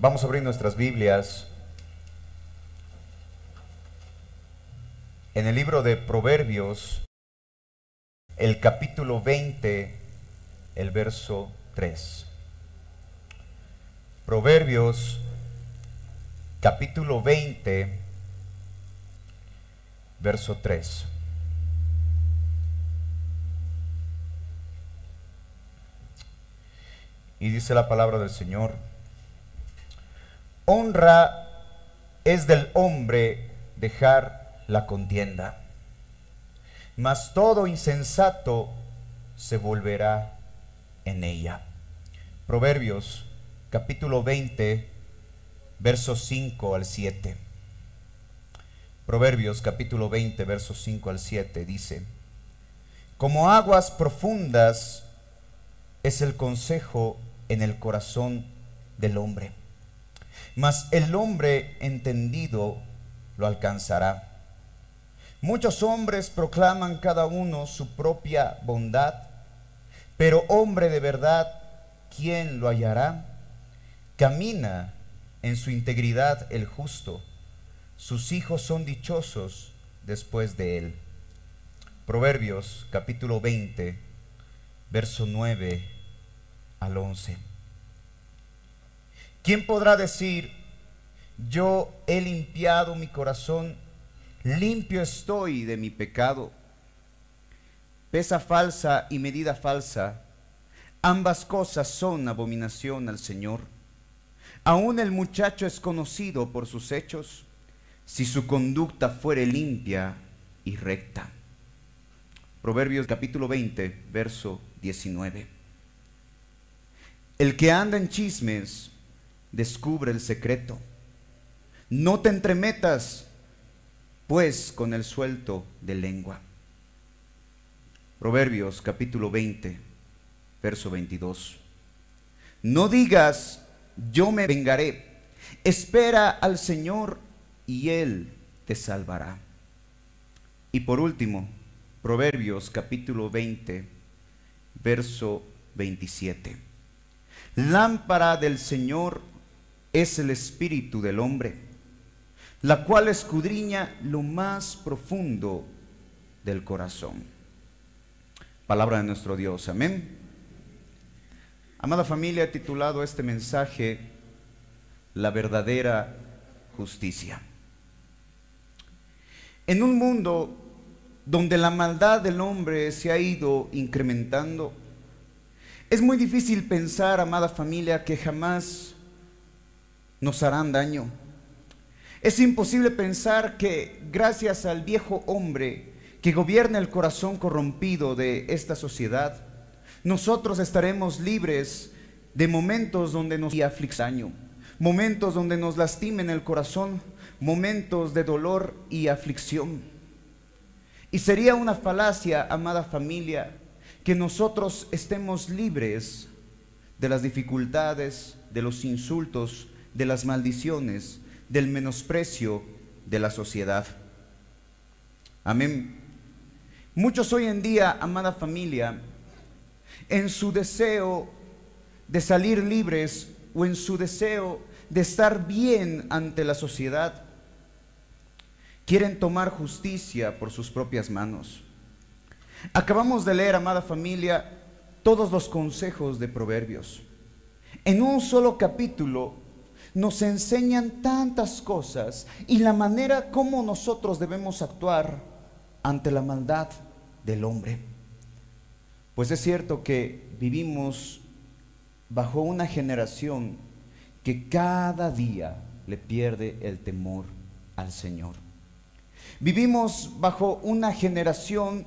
Vamos a abrir nuestras Biblias en el libro de Proverbios, el capítulo 20, el verso 3. Proverbios, capítulo 20, verso 3. Y dice la palabra del Señor: honra es del hombre dejar la contienda, mas todo insensato se volverá en ella. Proverbios capítulo 20, versos 5 al 7. Proverbios capítulo 20, versos 5 al 7 dice: como aguas profundas es el consejo en el corazón del hombre, mas el hombre entendido lo alcanzará. Muchos hombres proclaman cada uno su propia bondad, pero hombre de verdad, ¿quién lo hallará? Camina en su integridad el justo, sus hijos son dichosos después de él. Proverbios capítulo 20, verso 9 al 11. ¿Quién podrá decir: yo he limpiado mi corazón, limpio estoy de mi pecado? Pesa falsa y medida falsa, ambas cosas son abominación al Señor. Aún el muchacho es conocido por sus hechos, si su conducta fuere limpia y recta. Proverbios capítulo 20, verso 19. El que anda en chismes descubre el secreto. No te entremetas, pues, con el suelto de lengua. Proverbios capítulo 20, verso 22. No digas: yo me vengaré. Espera al Señor y Él te salvará. Y por último, Proverbios capítulo 20, verso 27. Lámpara del Señor es el espíritu del hombre, la cual escudriña lo más profundo del corazón. Palabra de nuestro Dios, amén. Amada familia, he titulado este mensaje: la verdadera justicia. En un mundo donde la maldad del hombre se ha ido incrementando, es muy difícil pensar, amada familia, que jamás nos harán daño. Es imposible pensar que gracias al viejo hombre que gobierna el corazón corrompido de esta sociedad, nosotros estaremos libres de momentos donde nos aflijan daño, momentos donde nos lastimen el corazón, momentos de dolor y aflicción. Y sería una falacia, amada familia, que nosotros estemos libres de las dificultades, de los insultos, de las maldiciones, del menosprecio de la sociedad. Amén. Muchos hoy en día, amada familia, en su deseo de salir libres o en su deseo de estar bien ante la sociedad, quieren tomar justicia por sus propias manos. Acabamos de leer, amada familia, todos los consejos de Proverbios. En un solo capítulo nos enseñan tantas cosas y la manera como nosotros debemos actuar ante la maldad del hombre. Pues es cierto que vivimos bajo una generación que cada día le pierde el temor al Señor. Vivimos bajo una generación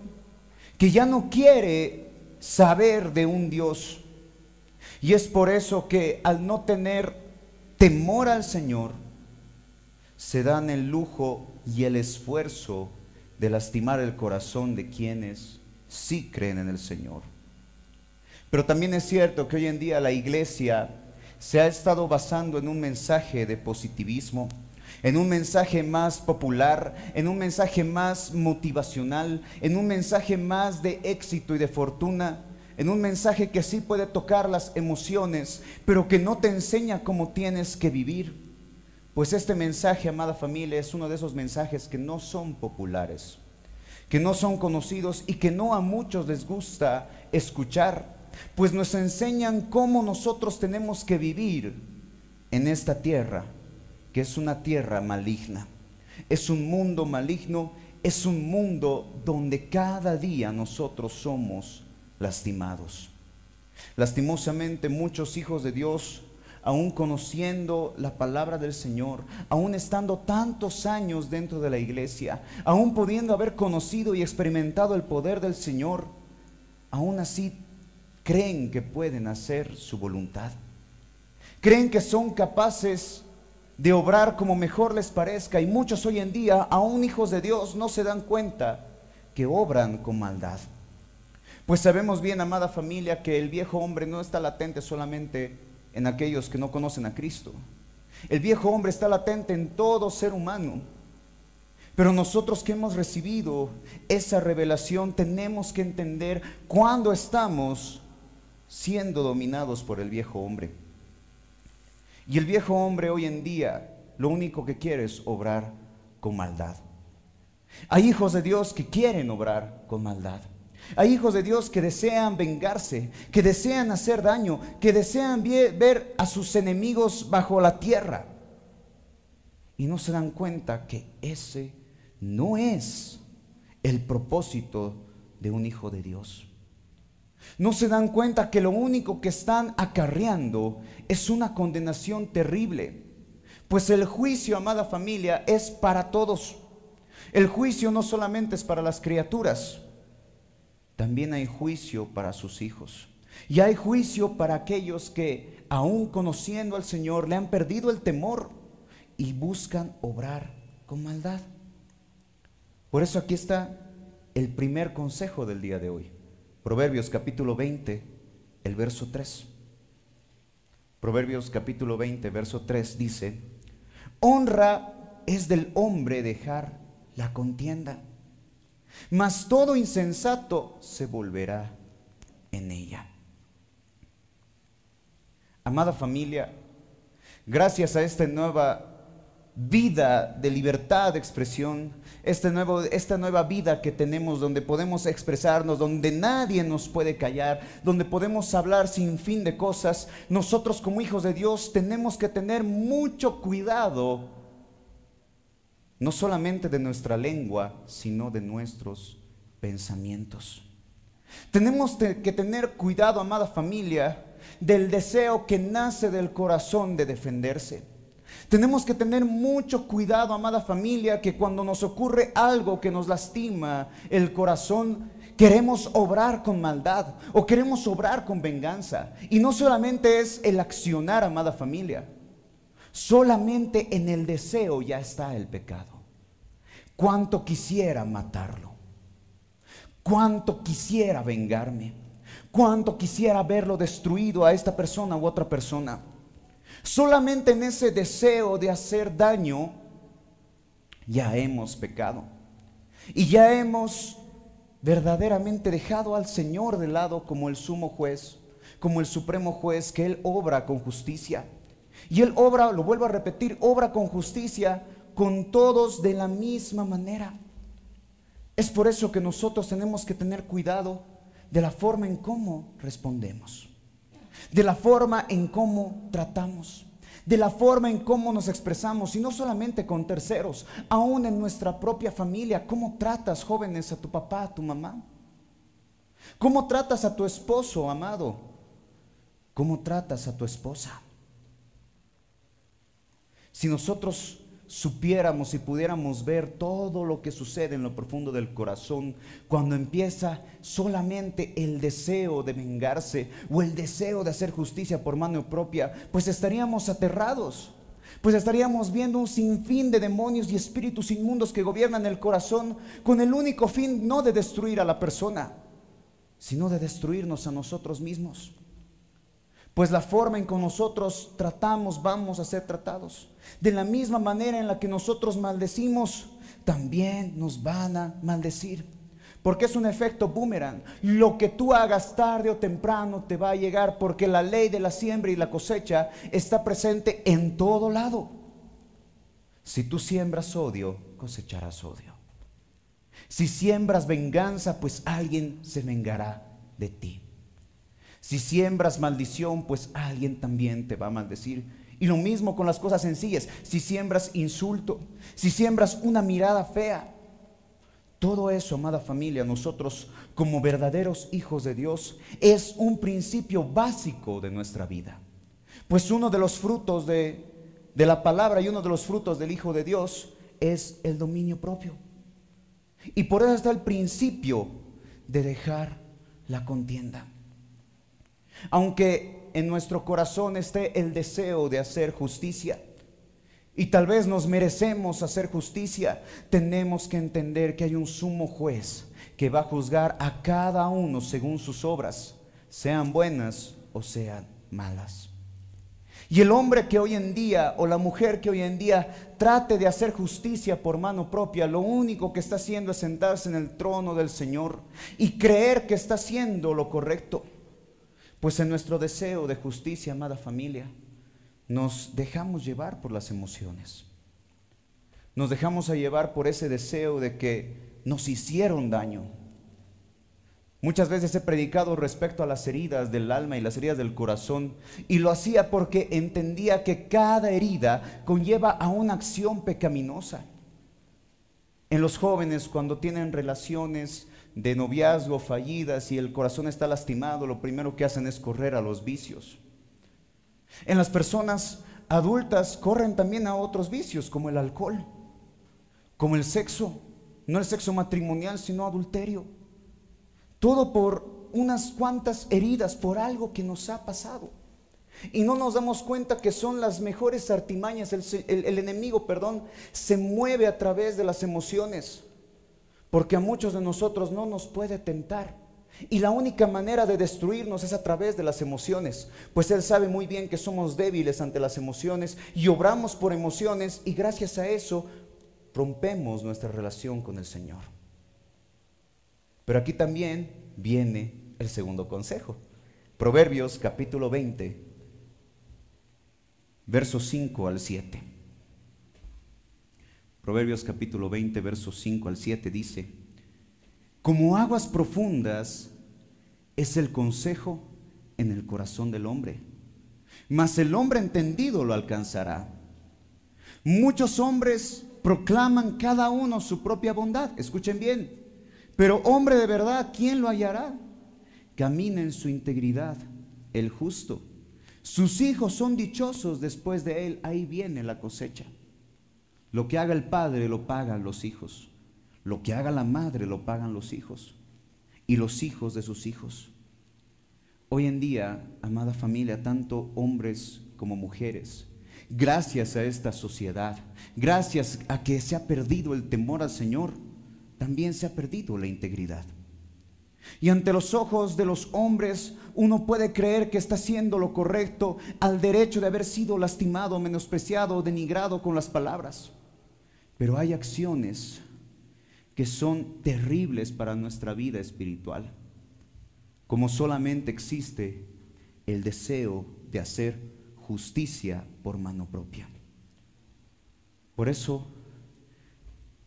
que ya no quiere saber de un Dios. Y es por eso que al no tener temor al Señor, se dan el lujo y el esfuerzo de lastimar el corazón de quienes sí creen en el Señor. Pero también es cierto que hoy en día la iglesia se ha estado basando en un mensaje de positivismo, en un mensaje más popular, en un mensaje más motivacional, en un mensaje más de éxito y de fortuna, en un mensaje que sí puede tocar las emociones, pero que no te enseña cómo tienes que vivir. Pues este mensaje, amada familia, es uno de esos mensajes que no son populares, que no son conocidos y que no a muchos les gusta escuchar, pues nos enseñan cómo nosotros tenemos que vivir en esta tierra, que es una tierra maligna, es un mundo maligno, es un mundo donde cada día nosotros somos lastimados. Lastimosamente, muchos hijos de Dios, aún conociendo la palabra del Señor, aún estando tantos años dentro de la iglesia, aún pudiendo haber conocido y experimentado el poder del Señor, aún así creen que pueden hacer su voluntad. Creen que son capaces de obrar como mejor les parezca, y muchos hoy en día, aún hijos de Dios, no se dan cuenta que obran con maldad. Pues sabemos bien, amada familia, que el viejo hombre no está latente solamente en aquellos que no conocen a Cristo. El viejo hombre está latente en todo ser humano. Pero nosotros que hemos recibido esa revelación tenemos que entender cuándo estamos siendo dominados por el viejo hombre. Y el viejo hombre hoy en día lo único que quiere es obrar con maldad. Hay hijos de Dios que quieren obrar con maldad. Hay hijos de Dios que desean vengarse, que desean hacer daño, que desean ver a sus enemigos bajo la tierra. Y no se dan cuenta que ese no es el propósito de un hijo de Dios. No se dan cuenta que lo único que están acarreando es una condenación terrible. Pues el juicio, amada familia, es para todos. El juicio no solamente es para las criaturas. También hay juicio para sus hijos. Y hay juicio para aquellos que, aún conociendo al Señor, le han perdido el temor y buscan obrar con maldad. Por eso aquí está el primer consejo del día de hoy. Proverbios capítulo 20, el verso 3. Proverbios capítulo 20, verso 3 dice: honra es del hombre dejar la contienda, mas todo insensato se volverá en ella. Amada familia, gracias a esta nueva vida de libertad de expresión, esta nueva vida que tenemos, donde podemos expresarnos, donde nadie nos puede callar, donde podemos hablar sin fin de cosas, nosotros como hijos de Dios tenemos que tener mucho cuidado, no solamente de nuestra lengua, sino de nuestros pensamientos. Tenemos que tener cuidado, amada familia, del deseo que nace del corazón de defenderse. Tenemos que tener mucho cuidado, amada familia, que cuando nos ocurre algo que nos lastima el corazón, queremos obrar con maldad o queremos obrar con venganza. Y no solamente es el accionar, amada familia. Solamente en el deseo ya está el pecado. Cuánto quisiera matarlo, cuánto quisiera vengarme, cuánto quisiera verlo destruido a esta persona u otra persona. Solamente en ese deseo de hacer daño ya hemos pecado y ya hemos verdaderamente dejado al Señor de lado como el sumo juez, como el supremo juez, que Él obra con justicia. Y Él obra, lo vuelvo a repetir, obra con justicia con todos de la misma manera. Es por eso que nosotros tenemos que tener cuidado de la forma en cómo respondemos, de la forma en cómo tratamos, de la forma en cómo nos expresamos, y no solamente con terceros, aún en nuestra propia familia. ¿Cómo tratas, jóvenes, a tu papá, a tu mamá? ¿Cómo tratas a tu esposo, amado? ¿Cómo tratas a tu esposa? Si nosotros supiéramos y pudiéramos ver todo lo que sucede en lo profundo del corazón, cuando empieza solamente el deseo de vengarse o el deseo de hacer justicia por mano propia, pues estaríamos aterrados, pues estaríamos viendo un sinfín de demonios y espíritus inmundos que gobiernan el corazón con el único fin no de destruir a la persona, sino de destruirnos a nosotros mismos. Pues la forma en que nosotros tratamos, vamos a ser tratados. De la misma manera en la que nosotros maldecimos, también nos van a maldecir. Porque es un efecto boomerang. Lo que tú hagas tarde o temprano te va a llegar, porque la ley de la siembra y la cosecha está presente en todo lado. Si tú siembras odio, cosecharás odio. Si siembras venganza, pues alguien se vengará de ti. Si siembras maldición, pues alguien también te va a maldecir. Y lo mismo con las cosas sencillas. Si siembras insulto, si siembras una mirada fea, todo eso, amada familia, nosotros como verdaderos hijos de Dios, es un principio básico de nuestra vida. Pues uno de los frutos de la palabra y uno de los frutos del Hijo de Dios es el dominio propio. Y por eso está el principio de dejar la contienda. Aunque en nuestro corazón esté el deseo de hacer justicia, y tal vez nos merecemos hacer justicia, tenemos que entender que hay un sumo juez que va a juzgar a cada uno según sus obras, sean buenas o sean malas. Y el hombre que hoy en día, o la mujer que hoy en día, trate de hacer justicia por mano propia, lo único que está haciendo es sentarse en el trono del Señor y creer que está haciendo lo correcto. Pues en nuestro deseo de justicia, amada familia, nos dejamos llevar por las emociones. Nos dejamos llevar por ese deseo de que nos hicieron daño. Muchas veces he predicado respecto a las heridas del alma y las heridas del corazón, y lo hacía porque entendía que cada herida conlleva a una acción pecaminosa. En los jóvenes, cuando tienen relaciones de noviazgo fallidas y el corazón está lastimado, lo primero que hacen es correr a los vicios. En las personas adultas corren también a otros vicios, como el alcohol, como el sexo, no el sexo matrimonial, sino adulterio. Todo por unas cuantas heridas, por algo que nos ha pasado. Y no nos damos cuenta que son las mejores artimañas, el enemigo, perdón, se mueve a través de las emociones, porque a muchos de nosotros no nos puede tentar. Y la única manera de destruirnos es a través de las emociones, pues Él sabe muy bien que somos débiles ante las emociones y obramos por emociones, y gracias a eso rompemos nuestra relación con el Señor. Pero aquí también viene el segundo consejo. Proverbios capítulo 20, versos 5 al 7. Proverbios capítulo 20, versos 5 al 7 dice: como aguas profundas es el consejo en el corazón del hombre, mas el hombre entendido lo alcanzará. Muchos hombres proclaman cada uno su propia bondad, escuchen bien, pero hombre de verdad, ¿quién lo hallará? Camina en su integridad el justo, sus hijos son dichosos después de él, ahí viene la cosecha. Lo que haga el padre lo pagan los hijos. Lo que haga la madre lo pagan los hijos y los hijos de sus hijos. Hoy en día, amada familia, tanto hombres como mujeres, gracias a esta sociedad, gracias a que se ha perdido el temor al Señor, también se ha perdido la integridad. Y ante los ojos de los hombres, uno puede creer que está haciendo lo correcto al derecho de haber sido lastimado, menospreciado, denigrado con las palabras. Pero hay acciones que son terribles para nuestra vida espiritual, como solamente existe el deseo de hacer justicia por mano propia. Por eso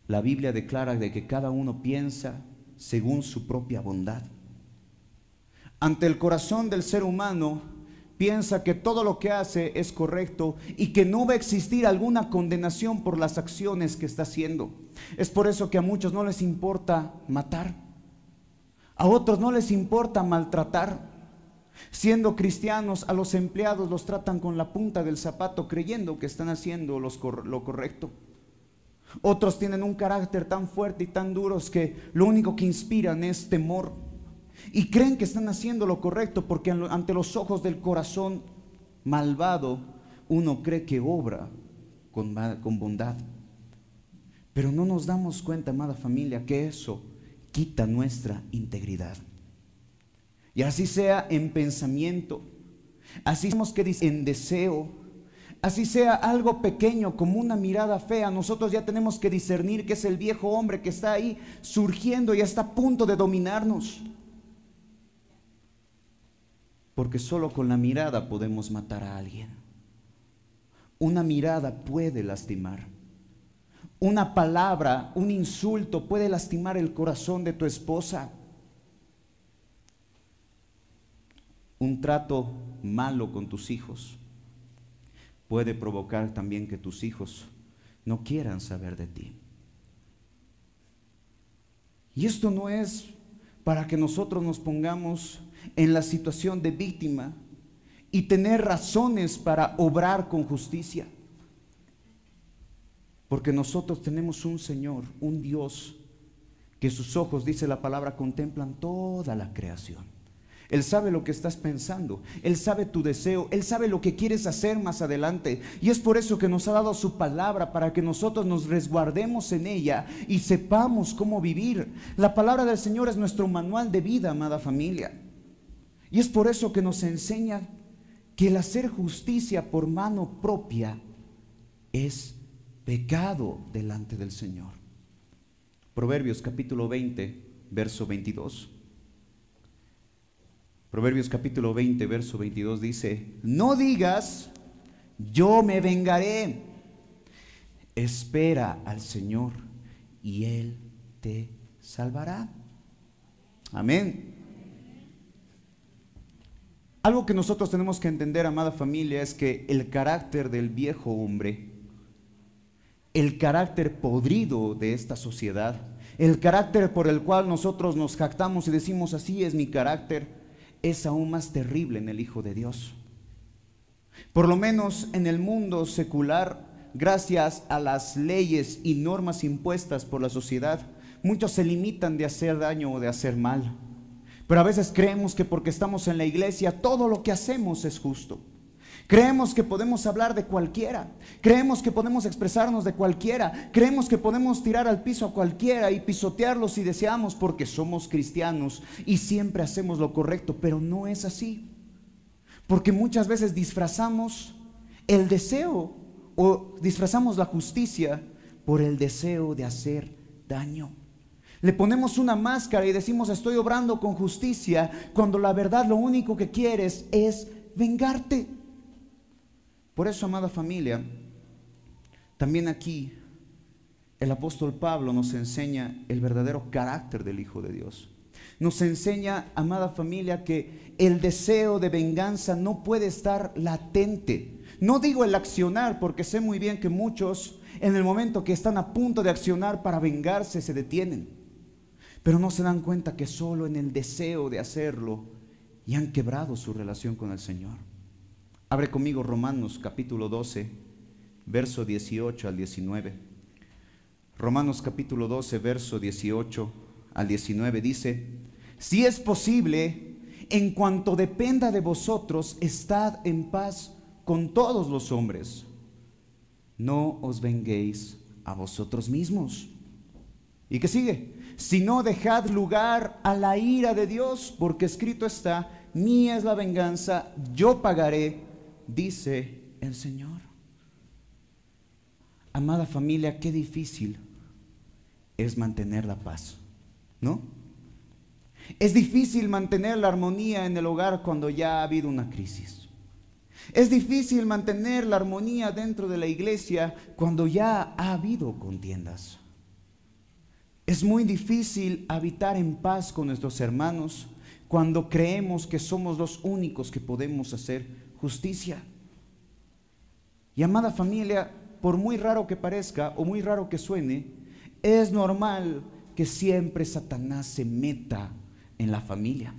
la Biblia declara de que cada uno piensa según su propia bondad. Ante el corazón del ser humano, piensa que todo lo que hace es correcto y que no va a existir alguna condenación por las acciones que está haciendo. Es por eso que a muchos no les importa matar, a otros no les importa maltratar. Siendo cristianos, a los empleados los tratan con la punta del zapato, creyendo que están haciendo lo correcto. Otros tienen un carácter tan fuerte y tan duros que lo único que inspiran es temor. Y creen que están haciendo lo correcto porque ante los ojos del corazón malvado uno cree que obra con bondad. Pero no nos damos cuenta, amada familia, que eso quita nuestra integridad. Y así sea en pensamiento, así sea en deseo, así sea algo pequeño, como una mirada fea, nosotros ya tenemos que discernir que es el viejo hombre que está ahí surgiendo y está a punto de dominarnos. Porque solo con la mirada podemos matar a alguien. Una mirada puede lastimar. Una palabra, un insulto puede lastimar el corazón de tu esposa. Un trato malo con tus hijos puede provocar también que tus hijos no quieran saber de ti. Y esto no es para que nosotros nos pongamos en la situación de víctima y tener razones para obrar con justicia, porque nosotros tenemos un Señor, un Dios que sus ojos, dice la palabra, contemplan toda la creación. Él sabe lo que estás pensando, Él sabe tu deseo, Él sabe lo que quieres hacer más adelante, y es por eso que nos ha dado su palabra, para que nosotros nos resguardemos en ella y sepamos cómo vivir. La palabra del Señor es nuestro manual de vida, amada familia, y es por eso que nos enseña que el hacer justicia por mano propia es pecado delante del Señor. Proverbios capítulo 20, verso 22. Proverbios capítulo 20, verso 22 dice: no digas, yo me vengaré. Espera al Señor y Él te salvará. Amén. Algo que nosotros tenemos que entender, amada familia, es que el carácter del viejo hombre, el carácter podrido de esta sociedad, el carácter por el cual nosotros nos jactamos y decimos así es mi carácter, es aún más terrible en el Hijo de Dios. Por lo menos en el mundo secular, gracias a las leyes y normas impuestas por la sociedad, muchos se limitan de hacer daño o de hacer mal. Pero a veces creemos que porque estamos en la iglesia, todo lo que hacemos es justo. Creemos que podemos hablar de cualquiera, creemos que podemos expresarnos de cualquiera, creemos que podemos tirar al piso a cualquiera y pisotearlo si deseamos porque somos cristianos y siempre hacemos lo correcto, pero no es así. Porque muchas veces disfrazamos el deseo o disfrazamos la justicia por el deseo de hacer daño. Le ponemos una máscara y decimos estoy obrando con justicia, cuando la verdad lo único que quieres es vengarte. Por eso, amada familia, también aquí el apóstol Pablo nos enseña el verdadero carácter del Hijo de Dios. Nos enseña, amada familia, que el deseo de venganza no puede estar latente. No digo el accionar, porque sé muy bien que muchos en el momento que están a punto de accionar para vengarse se detienen, pero no se dan cuenta que solo en el deseo de hacerlo y han quebrado su relación con el Señor. Abre conmigo Romanos capítulo 12, verso 18 al 19. Romanos capítulo 12, verso 18 al 19 dice: si es posible, en cuanto dependa de vosotros, estad en paz con todos los hombres. No os venguéis a vosotros mismos. ¿Y qué sigue? Sino dejad lugar a la ira de Dios, porque escrito está: mía es la venganza, yo pagaré, dice el Señor. Amada familia, qué difícil es mantener la paz, ¿no? Es difícil mantener la armonía en el hogar cuando ya ha habido una crisis. Es difícil mantener la armonía dentro de la iglesia cuando ya ha habido contiendas. Es muy difícil habitar en paz con nuestros hermanos cuando creemos que somos los únicos que podemos hacer justicia. Y amada familia, por muy raro que parezca o muy raro que suene, es normal que siempre Satanás se meta en la familia.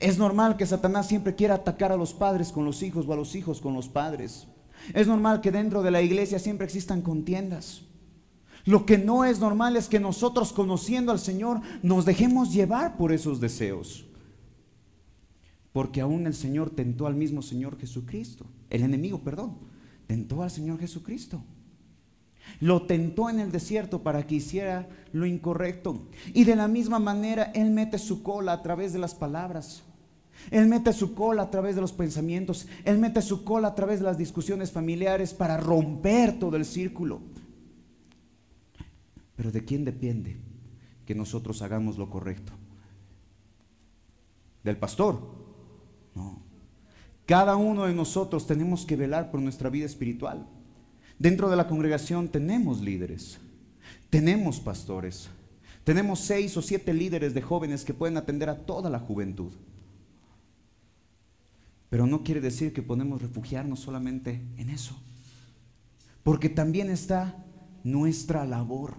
Es normal que Satanás siempre quiera atacar a los padres con los hijos o a los hijos con los padres. Es normal que dentro de la iglesia siempre existan contiendas. Lo que no es normal es que nosotros, conociendo al Señor, nos dejemos llevar por esos deseos. Porque aún el Señor tentó al mismo Señor Jesucristo, el enemigo, perdón, tentó al Señor Jesucristo. Lo tentó en el desierto para que hiciera lo incorrecto. Y de la misma manera Él mete su cola a través de las palabras. Él mete su cola a través de los pensamientos. Él mete su cola a través de las discusiones familiares para romper todo el círculo. Pero ¿de quién depende que nosotros hagamos lo correcto? ¿Del pastor? No. Cada uno de nosotros tenemos que velar por nuestra vida espiritual. Dentro de la congregación tenemos líderes, tenemos pastores, tenemos 6 o 7 líderes de jóvenes que pueden atender a toda la juventud. Pero no quiere decir que podemos refugiarnos solamente en eso, porque también está nuestra labor.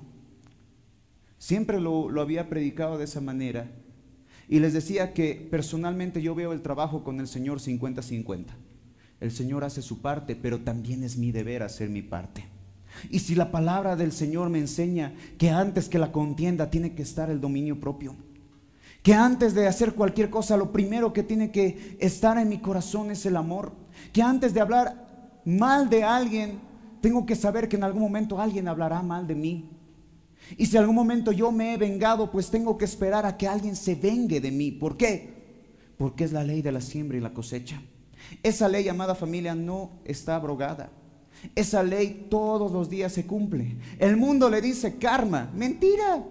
Siempre lo había predicado de esa manera. Y les decía que personalmente yo veo el trabajo con el Señor 50-50. El Señor hace su parte, pero también es mi deber hacer mi parte. Y si la palabra del Señor me enseña que antes que la contienda tiene que estar el dominio propio, que antes de hacer cualquier cosa lo primero que tiene que estar en mi corazón es el amor, que antes de hablar mal de alguien tengo que saber que en algún momento alguien hablará mal de mí. Y si en algún momento yo me he vengado, pues tengo que esperar a que alguien se vengue de mí. ¿Por qué? Porque es la ley de la siembra y la cosecha. Esa ley, amada familia, no está abrogada. Esa ley todos los días se cumple. El mundo le dice karma, mentira.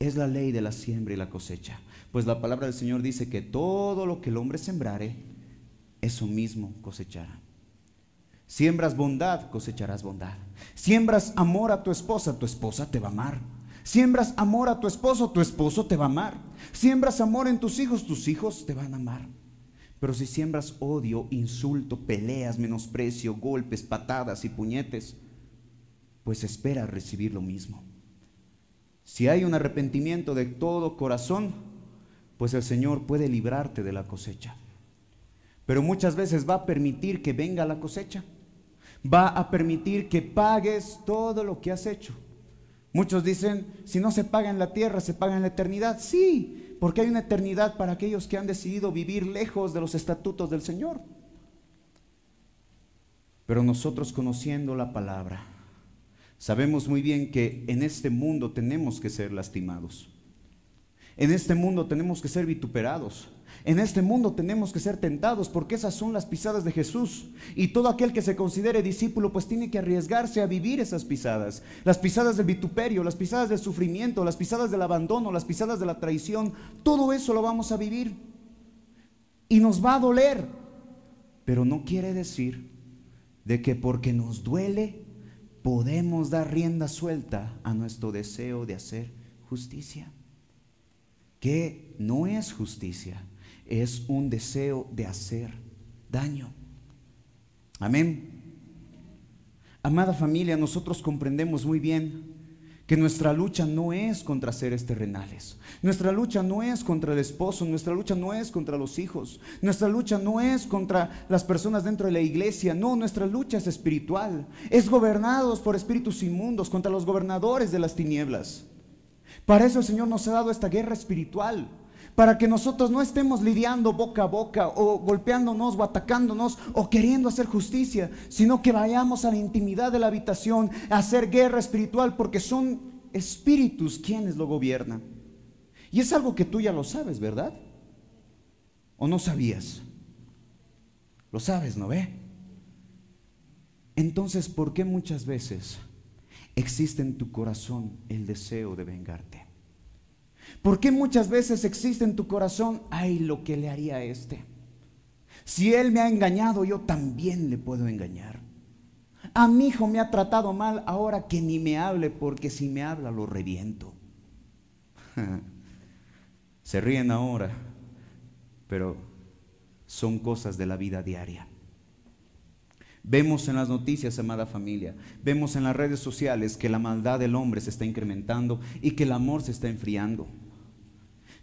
Es la ley de la siembra y la cosecha. Pues la palabra del Señor dice que todo lo que el hombre sembrare, eso mismo cosechará. Siembras bondad, cosecharás bondad. Siembras amor a tu esposa te va a amar. Siembras amor a tu esposo te va a amar. Siembras amor en tus hijos te van a amar. Pero si siembras odio, insulto, peleas, menosprecio, golpes, patadas y puñetes, pues espera recibir lo mismo. Si hay un arrepentimiento de todo corazón, pues el Señor puede librarte de la cosecha. Pero muchas veces va a permitir que venga la cosecha. Va a permitir que pagues todo lo que has hecho. Muchos dicen, si no se paga en la tierra, se paga en la eternidad. Sí, porque hay una eternidad para aquellos que han decidido vivir lejos de los estatutos del Señor. Pero nosotros, conociendo la palabra, sabemos muy bien que en este mundo tenemos que ser lastimados. En este mundo tenemos que ser vituperados. En este mundo tenemos que ser tentados, porque esas son las pisadas de Jesús. Y todo aquel que se considere discípulo, pues tiene que arriesgarse a vivir esas pisadas. Las pisadas del vituperio, las pisadas del sufrimiento, las pisadas del abandono, las pisadas de la traición. Todo eso lo vamos a vivir. Y nos va a doler. Pero no quiere decir de que porque nos duele, podemos dar rienda suelta a nuestro deseo de hacer justicia. Que no es justicia. Es un deseo de hacer daño. Amén. Amada familia, nosotros comprendemos muy bien que nuestra lucha no es contra seres terrenales. Nuestra lucha no es contra el esposo. Nuestra lucha no es contra los hijos. Nuestra lucha no es contra las personas dentro de la iglesia. No, nuestra lucha es espiritual. Es gobernados por espíritus inmundos, contra los gobernadores de las tinieblas. Para eso el Señor nos ha dado esta guerra espiritual. Para que nosotros no estemos lidiando boca a boca, o golpeándonos, o atacándonos, o queriendo hacer justicia, sino que vayamos a la intimidad de la habitación a hacer guerra espiritual, porque son espíritus quienes lo gobiernan. Y es algo que tú ya lo sabes, ¿verdad? ¿O no sabías? Lo sabes, ¿no ve? Entonces, ¿por qué muchas veces existe en tu corazón el deseo de vengarte? ¿Por qué muchas veces existe en tu corazón, ay, lo que le haría a este? Si él me ha engañado, yo también le puedo engañar. A mi hijo me ha tratado mal, ahora que ni me hable, porque si me habla lo reviento. Se ríen ahora, pero son cosas de la vida diaria. Vemos en las noticias, amada familia, vemos en las redes sociales que la maldad del hombre se está incrementando y que el amor se está enfriando.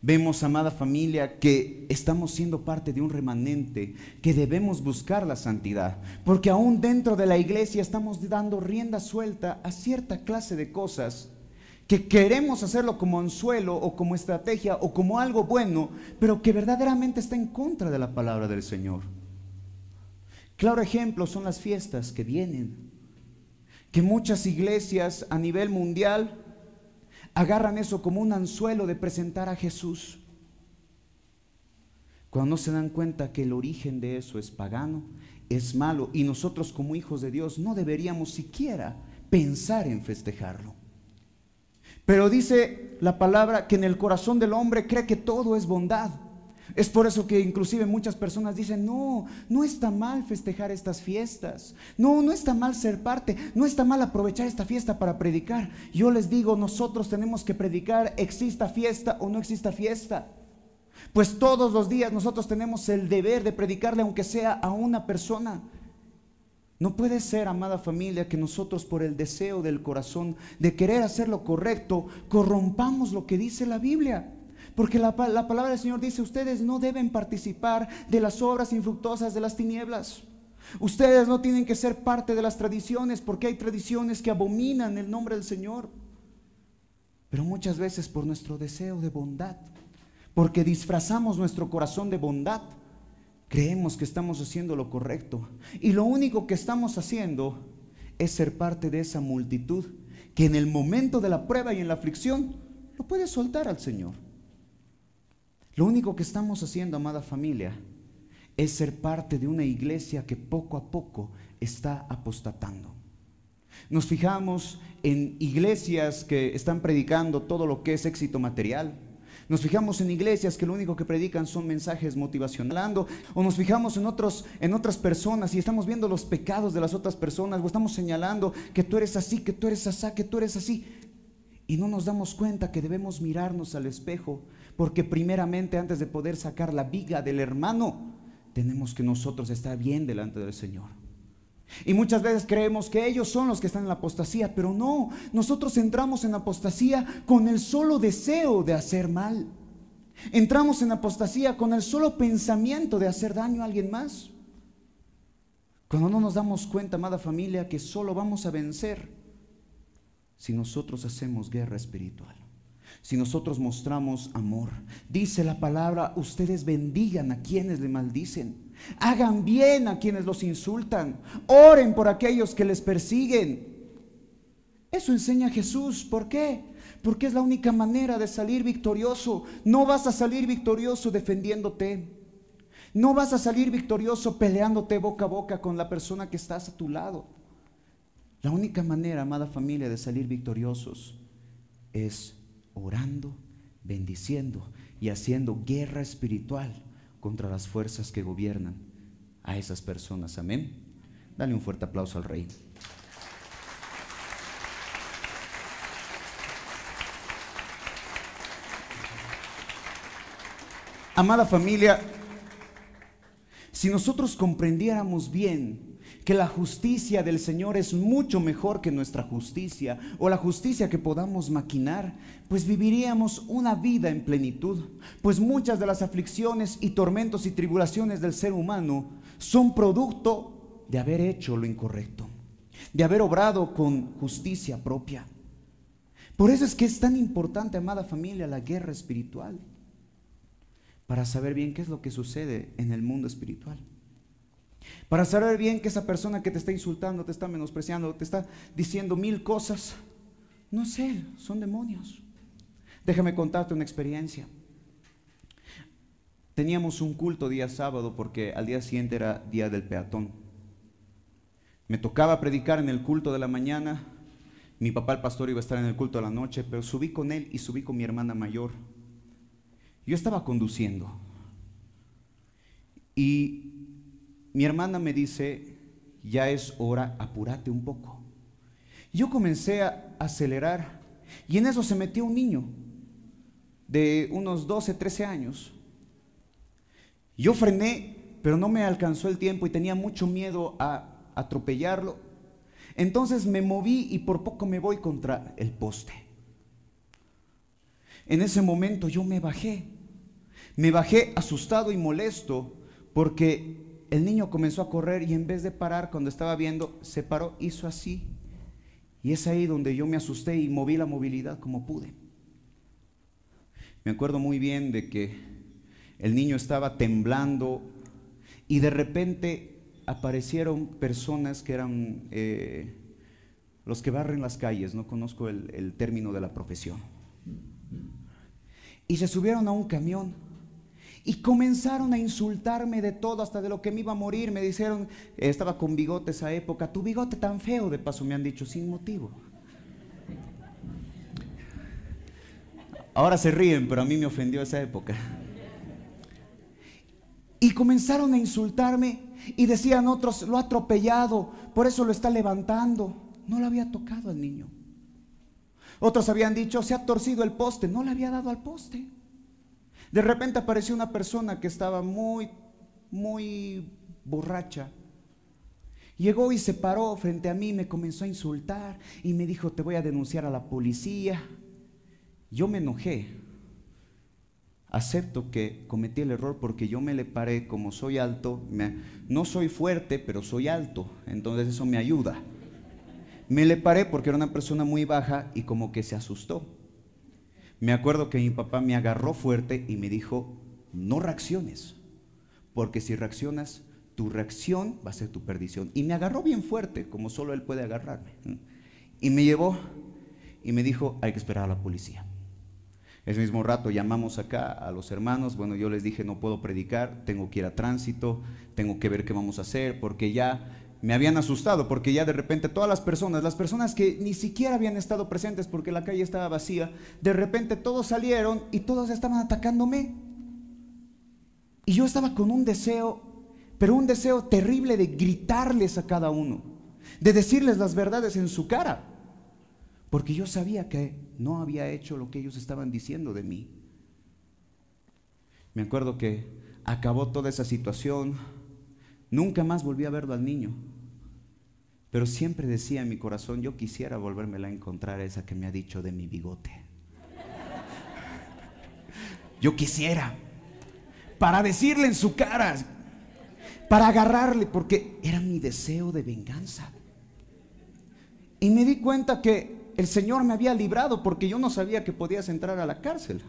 Vemos, amada familia, que estamos siendo parte de un remanente, que debemos buscar la santidad, porque aún dentro de la iglesia estamos dando rienda suelta a cierta clase de cosas que queremos hacerlo como anzuelo o como estrategia o como algo bueno, pero que verdaderamente está en contra de la palabra del Señor. Claro ejemplo son las fiestas que vienen, que muchas iglesias a nivel mundial agarran eso como un anzuelo de presentar a Jesús. Cuando no se dan cuenta que el origen de eso es pagano, es malo, y nosotros como hijos de Dios no deberíamos siquiera pensar en festejarlo. Pero dice la palabra que en el corazón del hombre cree que todo es bondad. Es por eso que inclusive muchas personas dicen, no, no está mal festejar estas fiestas, no, no está mal ser parte, no está mal aprovechar esta fiesta para predicar. Yo les digo, nosotros tenemos que predicar, exista fiesta o no exista fiesta. Pues todos los días nosotros tenemos el deber de predicarle aunque sea a una persona. No puede ser, amada familia, que nosotros por el deseo del corazón de querer hacer lo correcto, corrompamos lo que dice la Biblia. Porque la palabra del Señor dice, ustedes no deben participar de las obras infructuosas de las tinieblas. Ustedes no tienen que ser parte de las tradiciones, porque hay tradiciones que abominan el nombre del Señor. Pero muchas veces por nuestro deseo de bondad, porque disfrazamos nuestro corazón de bondad, creemos que estamos haciendo lo correcto. Y lo único que estamos haciendo es ser parte de esa multitud que en el momento de la prueba y en la aflicción lo puede soltar al Señor. Lo único que estamos haciendo, amada familia, es ser parte de una iglesia que poco a poco está apostatando. Nos fijamos en iglesias que están predicando todo lo que es éxito material. Nos fijamos en iglesias que lo único que predican son mensajes motivacionales. O nos fijamos en otras personas y estamos viendo los pecados de las otras personas. O estamos señalando que tú eres así, que tú eres asá, que tú eres así. Y no nos damos cuenta que debemos mirarnos al espejo. Porque primeramente, antes de poder sacar la viga del hermano, tenemos que nosotros estar bien delante del Señor. Y muchas veces creemos que ellos son los que están en la apostasía, pero no, nosotros entramos en apostasía con el solo deseo de hacer mal. Entramos en apostasía con el solo pensamiento de hacer daño a alguien más. Cuando no nos damos cuenta, amada familia, que solo vamos a vencer si nosotros hacemos guerra espiritual. Si nosotros mostramos amor, dice la palabra, ustedes bendigan a quienes le maldicen, hagan bien a quienes los insultan, oren por aquellos que les persiguen. Eso enseña Jesús. ¿Por qué? Porque es la única manera de salir victorioso. No vas a salir victorioso defendiéndote. No vas a salir victorioso peleándote boca a boca con la persona que estás a tu lado. La única manera, amada familia, de salir victoriosos es orando, bendiciendo y haciendo guerra espiritual contra las fuerzas que gobiernan a esas personas. Amén. Dale un fuerte aplauso al Rey. Amada familia, si nosotros comprendiéramos bien que la justicia del Señor es mucho mejor que nuestra justicia o la justicia que podamos maquinar, pues viviríamos una vida en plenitud, pues muchas de las aflicciones y tormentos y tribulaciones del ser humano son producto de haber hecho lo incorrecto, de haber obrado con justicia propia. Por eso es que es tan importante, amada familia, la guerra espiritual, para saber bien qué es lo que sucede en el mundo espiritual. Para saber bien que esa persona que te está insultando, te está menospreciando, te está diciendo mil cosas, no sé, son demonios. Déjame contarte una experiencia. Teníamos un culto día sábado porque al día siguiente era día del peatón. Me tocaba predicar en el culto de la mañana, mi papá el pastor iba a estar en el culto de la noche, pero subí con él y subí con mi hermana mayor. Yo estaba conduciendo y mi hermana me dice, ya es hora, apúrate un poco. Yo comencé a acelerar y en eso se metió un niño de unos 12, 13 años. Yo frené, pero no me alcanzó el tiempo y tenía mucho miedo a atropellarlo. Entonces me moví y por poco me voy contra el poste. En ese momento yo me bajé asustado y molesto porque el niño comenzó a correr y en vez de parar cuando estaba viendo, se paró, hizo así. Y es ahí donde yo me asusté y moví la movilidad como pude. Me acuerdo muy bien de que el niño estaba temblando y de repente aparecieron personas que eran los que barren las calles, no conozco el término de la profesión. Y se subieron a un camión Y comenzaron a insultarme de todo, hasta de lo que me iba a morir. Me dijeron, estaba con bigote esa época, tu bigote tan feo, de paso me han dicho, sin motivo. Ahora se ríen, pero a mí me ofendió esa época. Y comenzaron a insultarme y decían otros, lo ha atropellado, por eso lo está levantando. No lo había tocado al niño. Otros habían dicho, se ha torcido el poste, no le había dado al poste. De repente apareció una persona que estaba muy borracha. Llegó y se paró frente a mí, me comenzó a insultar y me dijo, te voy a denunciar a la policía. Yo me enojé. Acepto que cometí el error porque yo me le paré, como soy alto, no soy fuerte, pero soy alto, entonces eso me ayuda. Me le paré porque era una persona muy baja y como que se asustó. Me acuerdo que mi papá me agarró fuerte y me dijo, no reacciones, porque si reaccionas, tu reacción va a ser tu perdición. Y me agarró bien fuerte, como solo él puede agarrarme. Y me llevó y me dijo, hay que esperar a la policía. Ese mismo rato llamamos acá a los hermanos, bueno, yo les dije, no puedo predicar, tengo que ir a tránsito, tengo que ver qué vamos a hacer, porque ya... me habían asustado porque ya de repente todas las personas que ni siquiera habían estado presentes porque la calle estaba vacía, de repente todos salieron y todos estaban atacándome. Y yo estaba con un deseo, pero un deseo terrible de gritarles a cada uno, de decirles las verdades en su cara, porque yo sabía que no había hecho lo que ellos estaban diciendo de mí. Me acuerdo que acabó toda esa situación, nunca más volví a verlo al niño. Pero siempre decía en mi corazón, yo quisiera volvérmela a encontrar, esa que me ha dicho de mi bigote. Yo quisiera, para decirle en su cara, para agarrarle, porque era mi deseo de venganza. Y me di cuenta que el Señor me había librado, porque yo no sabía que podías entrar a la cárcel.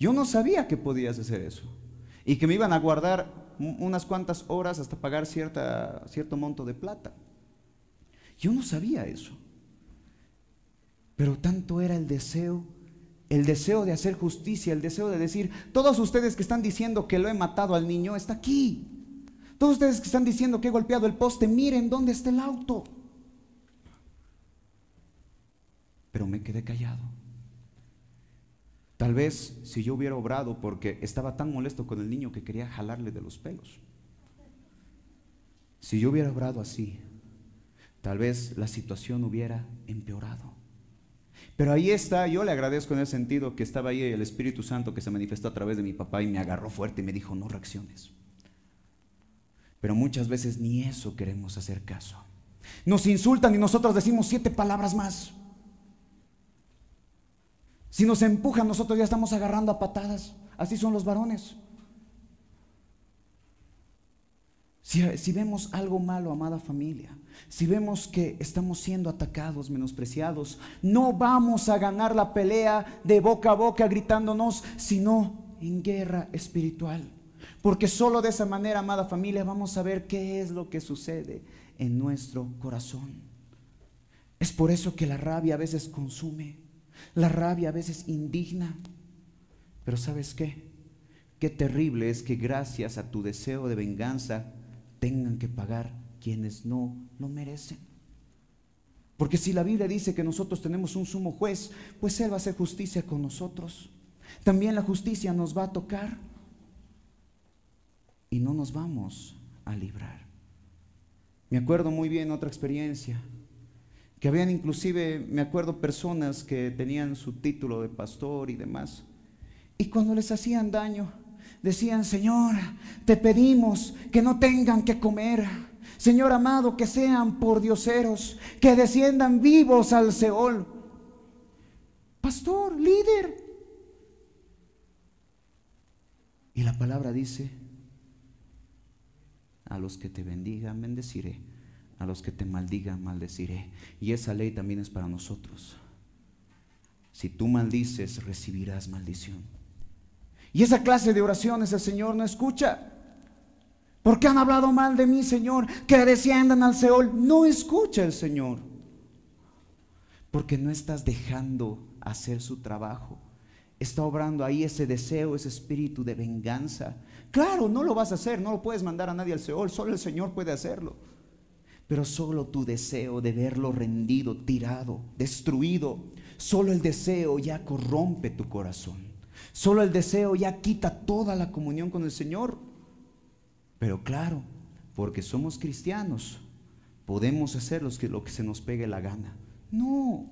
Yo no sabía que podías hacer eso. Y que me iban a guardar unas cuantas horas hasta pagar cierto monto de plata. Yo no sabía eso, pero tanto era el deseo de hacer justicia, el deseo de decir, todos ustedes que están diciendo que lo he matado al niño está aquí, todos ustedes que están diciendo que he golpeado el poste, miren dónde está el auto. Pero me quedé callado. Tal vez si yo hubiera obrado, porque estaba tan molesto con el niño que quería jalarle de los pelos. Si yo hubiera obrado así, tal vez la situación hubiera empeorado. Pero ahí está, yo le agradezco en el sentido que estaba ahí el Espíritu Santo que se manifestó a través de mi papá y me agarró fuerte y me dijo, no reacciones. Pero muchas veces ni eso queremos hacer caso. Nos insultan y nosotros decimos 7 palabras más. Si nos empujan, nosotros ya estamos agarrando a patadas. Así son los varones. Si vemos algo malo, amada familia, si vemos que estamos siendo atacados, menospreciados, no vamos a ganar la pelea de boca a boca gritándonos, sino en guerra espiritual. Porque solo de esa manera, amada familia, vamos a ver qué es lo que sucede en nuestro corazón. Es por eso que la rabia a veces consume. La rabia a veces indigna, pero ¿sabes qué? Qué terrible es que gracias a tu deseo de venganza tengan que pagar quienes no lo merecen. Porque si la Biblia dice que nosotros tenemos un sumo juez, pues Él va a hacer justicia con nosotros. También la justicia nos va a tocar y no nos vamos a librar. Me acuerdo muy bien otra experiencia. Que habían inclusive, me acuerdo, personas que tenían su título de pastor y demás. Y cuando les hacían daño, decían, Señor, te pedimos que no tengan que comer. Señor amado, que sean pordioseros, que desciendan vivos al Seol. Pastor, líder. Y la palabra dice, a los que te bendigan, bendeciré. A los que te maldigan, maldeciré. Y esa ley también es para nosotros. Si tú maldices, recibirás maldición. Y esa clase de oraciones el Señor no escucha. ¿Por qué han hablado mal de mí, Señor? Que desciendan al Seol. No escucha el Señor. Porque no estás dejando hacer su trabajo. Está obrando ahí ese deseo, ese espíritu de venganza. Claro, no lo vas a hacer, no lo puedes mandar a nadie al Seol, solo el Señor puede hacerlo. Pero solo tu deseo de verlo rendido, tirado, destruido, solo el deseo ya corrompe tu corazón. Solo el deseo ya quita toda la comunión con el Señor. Pero claro, porque somos cristianos, podemos hacer lo que se nos pegue la gana. No,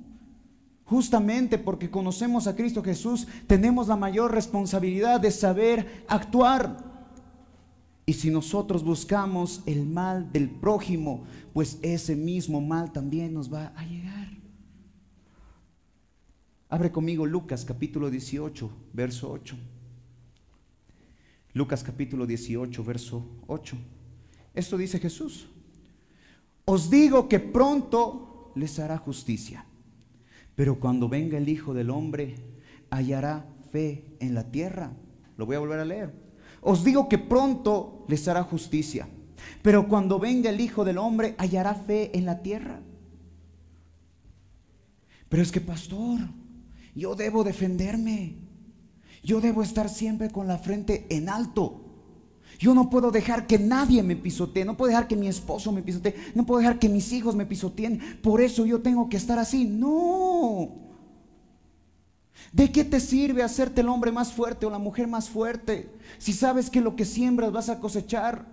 justamente porque conocemos a Cristo Jesús, tenemos la mayor responsabilidad de saber actuar. Y si nosotros buscamos el mal del prójimo, pues ese mismo mal también nos va a llegar. Abre conmigo Lucas capítulo 18, verso 8. Lucas capítulo 18, verso 8. Esto dice Jesús: os digo que pronto les hará justicia, pero cuando venga el Hijo del Hombre, hallará fe en la tierra. Lo voy a volver a leer. Os digo que pronto les hará justicia, pero cuando venga el Hijo del Hombre hallará fe en la tierra. Pero es que, pastor, yo debo defenderme, yo debo estar siempre con la frente en alto, yo no puedo dejar que nadie me pisotee, no puedo dejar que mi esposo me pisotee, no puedo dejar que mis hijos me pisoteen, por eso yo tengo que estar así. No. ¿De qué te sirve hacerte el hombre más fuerte o la mujer más fuerte si sabes que lo que siembras vas a cosechar?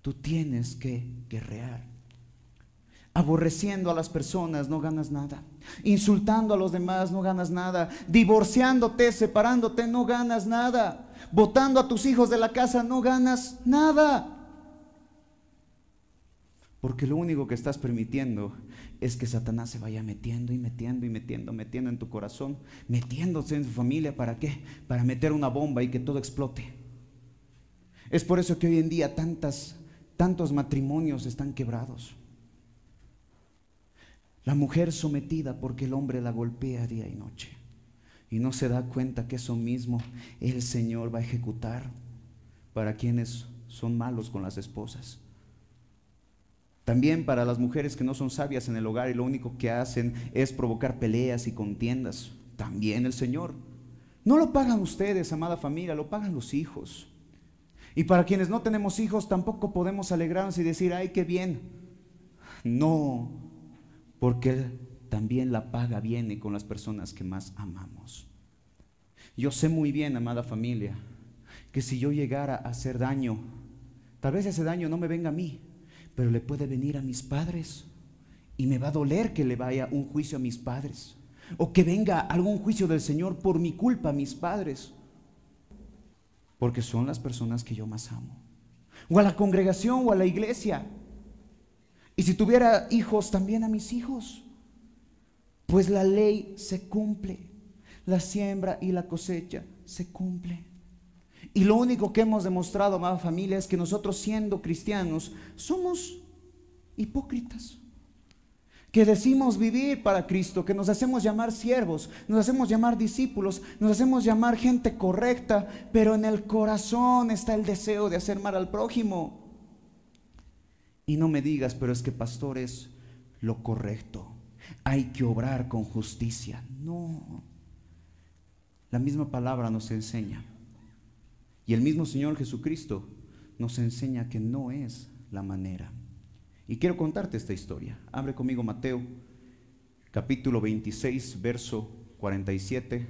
Tú tienes que guerrear. Aborreciendo a las personas no ganas nada. Insultando a los demás no ganas nada. Divorciándote, separándote no ganas nada. Botando a tus hijos de la casa no ganas nada. Porque lo único que estás permitiendo es que Satanás se vaya metiendo y metiendo y metiendo en tu corazón, metiéndose en tu familia. ¿Para qué? Para meter una bomba y que todo explote. Es por eso que hoy en día tantos matrimonios están quebrados. La mujer sometida porque el hombre la golpea día y noche y no se da cuenta que eso mismo el Señor va a ejecutar para quienes son malos con las esposas. También para las mujeres que no son sabias en el hogar y lo único que hacen es provocar peleas y contiendas. También el Señor. No lo pagan ustedes, amada familia, lo pagan los hijos. Y para quienes no tenemos hijos, tampoco podemos alegrarnos y decir, ¡ay, qué bien! No, porque también la paga viene con las personas que más amamos. Yo sé muy bien, amada familia, que si yo llegara a hacer daño, tal vez ese daño no me venga a mí, pero le puede venir a mis padres y me va a doler que le vaya un juicio a mis padres o que venga algún juicio del Señor por mi culpa a mis padres, porque son las personas que yo más amo, o a la congregación o a la iglesia, y si tuviera hijos también a mis hijos. Pues la ley se cumple, la siembra y la cosecha se cumple. Y lo único que hemos demostrado, amada familia, es que nosotros siendo cristianos somos hipócritas, que decimos vivir para Cristo, que nos hacemos llamar siervos, nos hacemos llamar discípulos, nos hacemos llamar gente correcta, pero en el corazón está el deseo de hacer mal al prójimo. Y no me digas, pero es que, pastor, es lo correcto, hay que obrar con justicia. No, la misma palabra nos enseña. Y el mismo Señor Jesucristo nos enseña que no es la manera. Y quiero contarte esta historia. Abre conmigo Mateo, capítulo 26, verso 47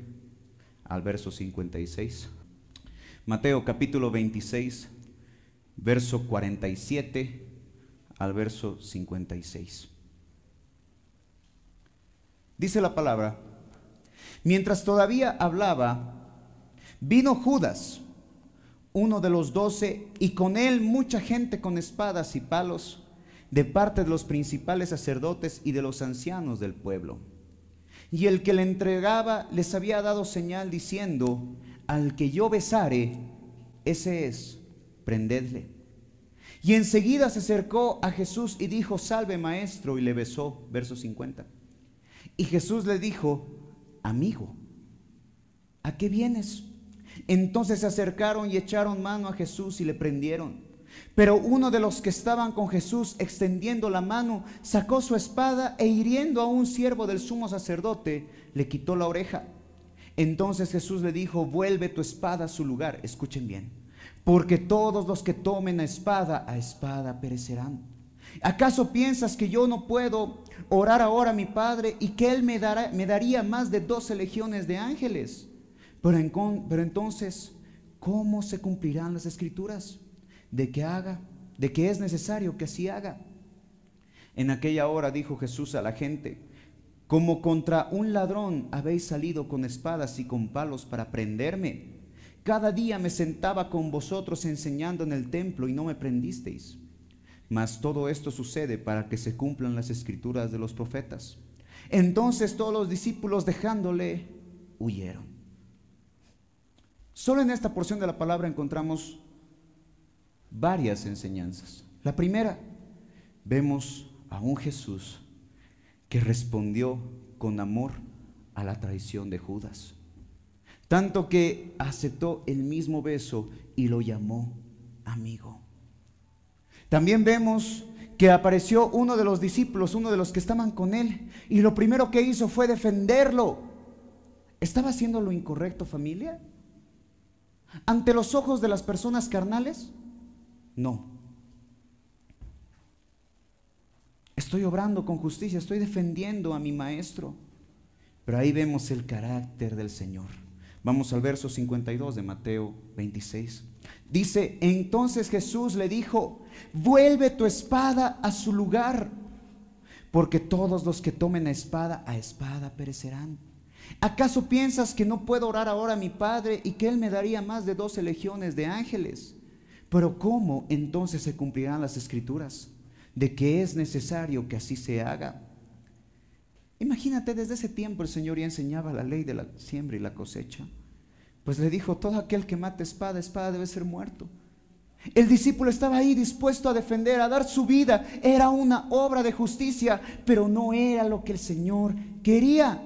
al verso 56. Mateo, capítulo 26, verso 47 al verso 56. Dice la palabra: mientras todavía hablaba, vino Judas, uno de los 12, y con él mucha gente con espadas y palos, de parte de los principales sacerdotes y de los ancianos del pueblo. Y el que le entregaba les había dado señal diciendo: al que yo besare, ese es, prendedle. Y enseguida se acercó a Jesús y dijo: salve, maestro, y le besó. Verso 50. Y Jesús le dijo: amigo, ¿a qué vienes? Entonces se acercaron y echaron mano a Jesús y le prendieron. Pero uno de los que estaban con Jesús, extendiendo la mano, sacó su espada e hiriendo a un siervo del sumo sacerdote, le quitó la oreja. Entonces Jesús le dijo: vuelve tu espada a su lugar. Escuchen bien. Porque todos los que tomen a espada perecerán. ¿Acaso piensas que yo no puedo orar ahora a mi Padre y que Él me daría más de 12 legiones de ángeles? Pero entonces, ¿cómo se cumplirán las Escrituras? De que es necesario que así haga. En aquella hora dijo Jesús a la gente: como contra un ladrón habéis salido con espadas y con palos para prenderme. Cada día me sentaba con vosotros enseñando en el templo y no me prendisteis. Mas todo esto sucede para que se cumplan las Escrituras de los profetas. Entonces todos los discípulos, dejándole, huyeron. Solo en esta porción de la palabra encontramos varias enseñanzas. La primera, vemos a un Jesús que respondió con amor a la traición de Judas, tanto que aceptó el mismo beso y lo llamó amigo. También vemos que apareció uno de los discípulos, uno de los que estaban con él, y lo primero que hizo fue defenderlo. ¿Estaba haciendo lo incorrecto, familia? ¿Ante los ojos de las personas carnales? No. Estoy obrando con justicia, estoy defendiendo a mi maestro. Pero ahí vemos el carácter del Señor. Vamos al verso 52 de Mateo 26. Dice: entonces Jesús le dijo: vuelve tu espada a su lugar, porque todos los que tomen a espada perecerán. ¿Acaso piensas que no puedo orar ahora a mi Padre y que Él me daría más de 12 legiones de ángeles? Pero ¿cómo entonces se cumplirán las Escrituras? De que es necesario que así se haga. Imagínate, desde ese tiempo el Señor ya enseñaba la ley de la siembra y la cosecha. Pues le dijo: todo aquel que mate espada, espada debe ser muerto. El discípulo estaba ahí dispuesto a defender, a dar su vida. Era una obra de justicia, pero no era lo que el Señor quería.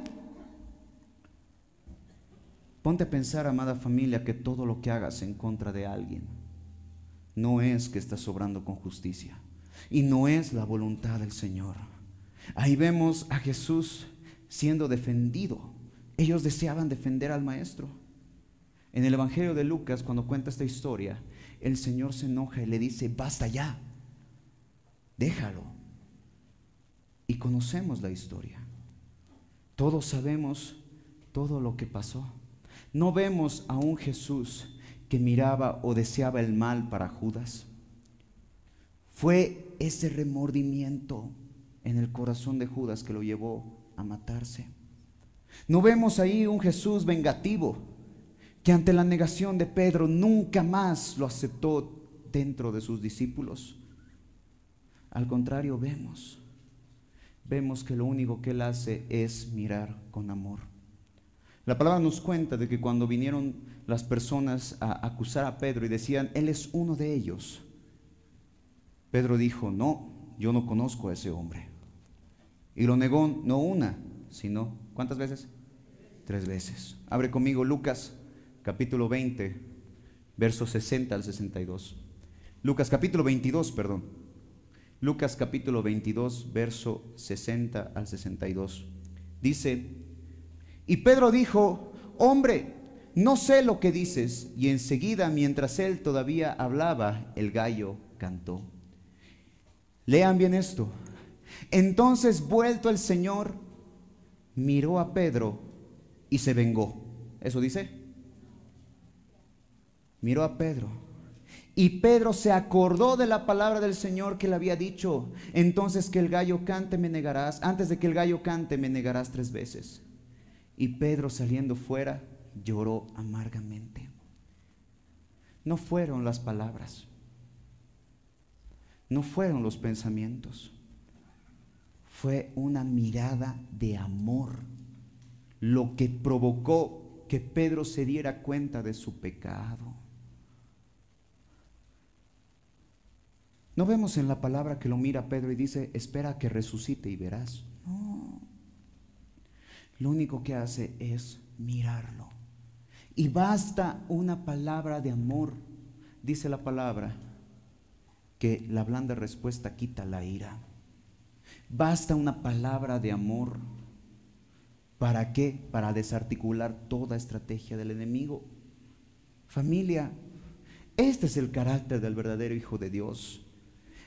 Ponte a pensar, amada familia, que todo lo que hagas en contra de alguien no es que estás obrando con justicia y no es la voluntad del Señor. Ahí vemos a Jesús siendo defendido. Ellos deseaban defender al maestro. En el Evangelio de Lucas, cuando cuenta esta historia, el Señor se enoja y le dice: basta ya, déjalo. Y conocemos la historia. Todos sabemos todo lo que pasó. No vemos a un Jesús que miraba o deseaba el mal para Judas. Fue ese remordimiento en el corazón de Judas que lo llevó a matarse. No vemos ahí un Jesús vengativo, que ante la negación de Pedro nunca más lo aceptó dentro de sus discípulos. Al contrario, vemos que lo único que Él hace es mirar con amor. La palabra nos cuenta de que cuando vinieron las personas a acusar a Pedro y decían: Él es uno de ellos, Pedro dijo: no, yo no conozco a ese hombre. Y lo negó no una, sino ¿cuántas veces? 3 veces. Abre conmigo Lucas capítulo 20, versos 60 al 62. Lucas capítulo 22, verso 60 al 62. Dice: y Pedro dijo: hombre, no sé lo que dices. Y enseguida, mientras él todavía hablaba, el gallo cantó. Lean bien esto. Entonces, vuelto el Señor, miró a Pedro y se vengó. ¿Eso dice? Miró a Pedro, y Pedro se acordó de la palabra del Señor que le había dicho: entonces que el gallo cante me negarás, antes de que el gallo cante me negarás 3 veces. Y Pedro, saliendo fuera, lloró amargamente. No fueron las palabras, no fueron los pensamientos, fue una mirada de amor lo que provocó que Pedro se diera cuenta de su pecado. No vemos en la palabra que lo mira Pedro y dice: espera a que resucite y verás. No, lo único que hace es mirarlo. Y basta una palabra de amor. Dice la palabra que la blanda respuesta quita la ira. Basta una palabra de amor ¿Para qué? Para desarticular toda estrategia del enemigo. Familia, este es el carácter del verdadero Hijo de Dios.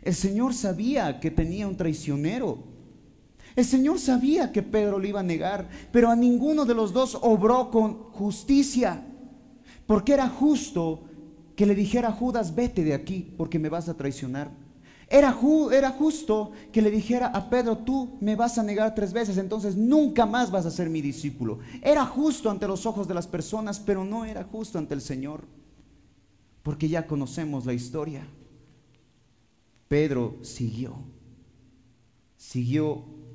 El Señor sabía que tenía un traicionero. El Señor sabía que Pedro le iba a negar, pero a ninguno de los dos obró con justicia, porque era justo que le dijera a Judas: vete de aquí porque me vas a traicionar. Era justo que le dijera a Pedro: tú me vas a negar 3 veces, entonces nunca más vas a ser mi discípulo. Era justo ante los ojos de las personas, pero no era justo ante el Señor, porque ya conocemos la historia. Pedro siguió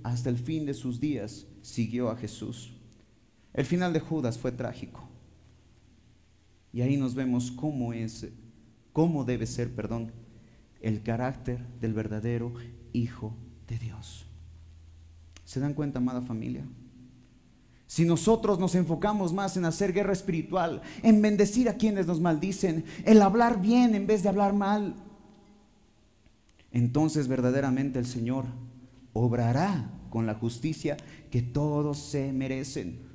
hasta el fin de sus días, siguió a Jesús. El final de Judas fue trágico, y ahí nos vemos cómo debe ser el carácter del verdadero Hijo de Dios. ¿Se dan cuenta, amada familia? Si nosotros nos enfocamos más en hacer guerra espiritual, en bendecir a quienes nos maldicen, el hablar bien en vez de hablar mal, entonces verdaderamente el Señor obrará con la justicia que todos se merecen.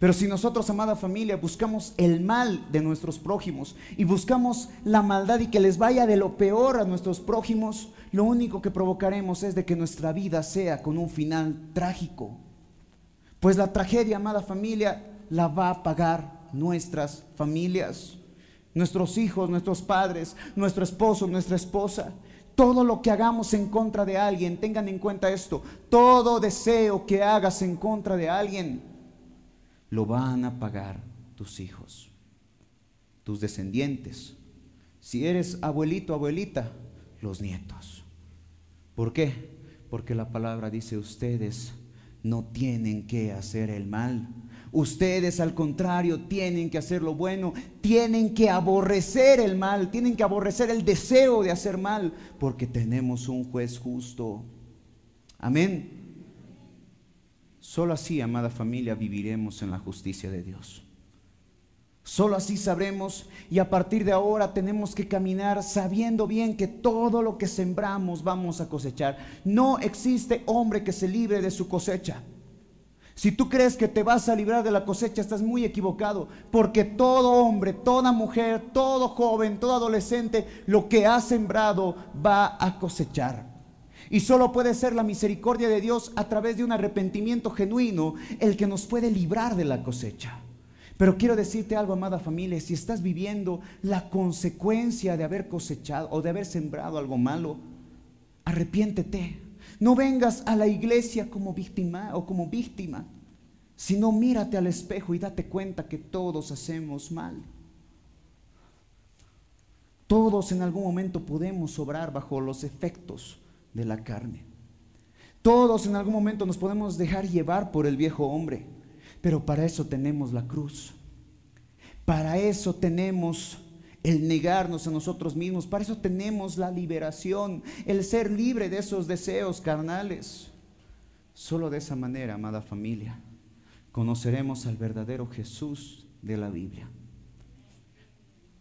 Pero si nosotros, amada familia, buscamos el mal de nuestros prójimos y buscamos la maldad y que les vaya de lo peor a nuestros prójimos, lo único que provocaremos es de que nuestra vida sea con un final trágico. Pues la tragedia, amada familia, la va a pagar nuestras familias, nuestros hijos, nuestros padres, nuestro esposo, nuestra esposa. Todo lo que hagamos en contra de alguien, tengan en cuenta esto, todo deseo que hagas en contra de alguien, lo van a pagar tus hijos, tus descendientes. Si eres abuelito, abuelita, los nietos. ¿Por qué? Porque la palabra dice: ustedes no tienen que hacer el mal. Ustedes, al contrario, tienen que hacer lo bueno. Tienen que aborrecer el mal. Tienen que aborrecer el deseo de hacer mal, porque tenemos un juez justo. Amén. Solo así, amada familia, viviremos en la justicia de Dios. Solo así sabremos, y a partir de ahora tenemos que caminar sabiendo bien que todo lo que sembramos vamos a cosechar. No existe hombre que se libre de su cosecha. Si tú crees que te vas a librar de la cosecha, estás muy equivocado, porque todo hombre, toda mujer, todo joven, todo adolescente, lo que ha sembrado va a cosechar. Y solo puede ser la misericordia de Dios, a través de un arrepentimiento genuino, el que nos puede librar de la cosecha. Pero quiero decirte algo, amada familia: si estás viviendo la consecuencia de haber cosechado o de haber sembrado algo malo, arrepiéntete. No vengas a la iglesia como víctima o como víctima, sino mírate al espejo y date cuenta que todos hacemos mal. Todos en algún momento podemos obrar bajo los efectos de la carne. Todos en algún momento nos podemos dejar llevar por el viejo hombre, pero para eso tenemos la cruz, para eso tenemos el negarnos a nosotros mismos, para eso tenemos la liberación, el ser libre de esos deseos carnales. Solo de esa manera, amada familia, conoceremos al verdadero Jesús de la Biblia.